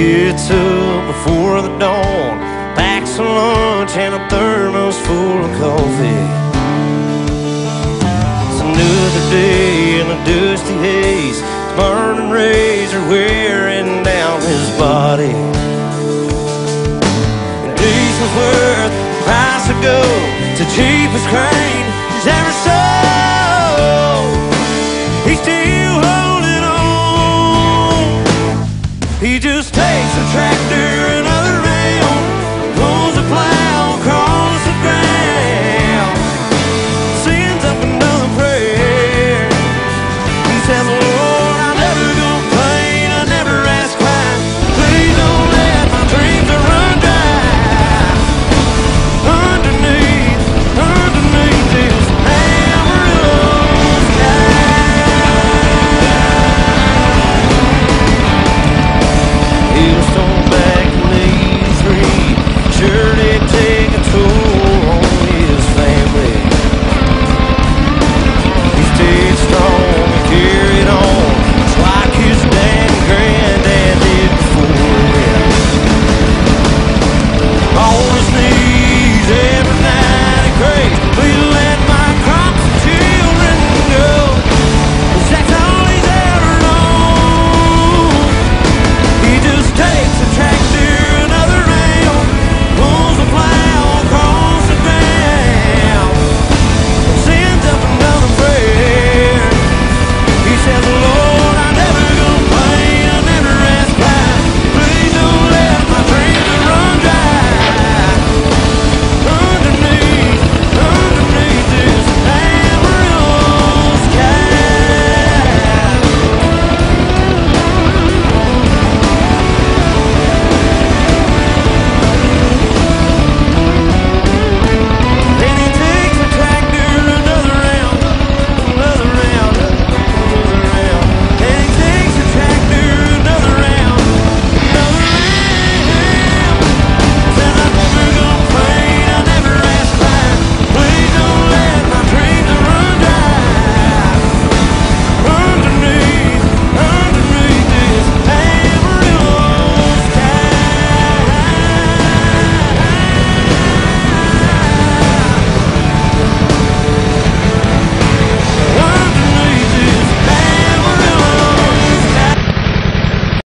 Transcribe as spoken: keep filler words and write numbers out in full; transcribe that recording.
gets up before the dawn, packs a lunch and a thermos full of coffee. It's another day in a dusty haze, burning razor wearing down his body. And diesel's worth the price of gold, it's the cheapest crane he's ever sold. He's still holding on. He just takes a tractor